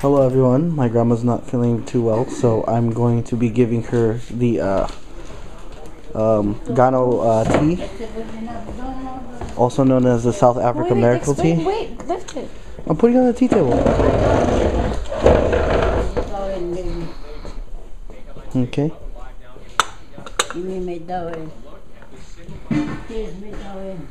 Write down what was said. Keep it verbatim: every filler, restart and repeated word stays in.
Hello everyone, my grandma's not feeling too well, so I'm going to be giving her the uh, um, Gano uh, tea, also known as the South Africa wait, miracle wait, tea. Wait, lift it. I'm putting it on the tea table. Okay. Give me my dough in. Here's my dough in.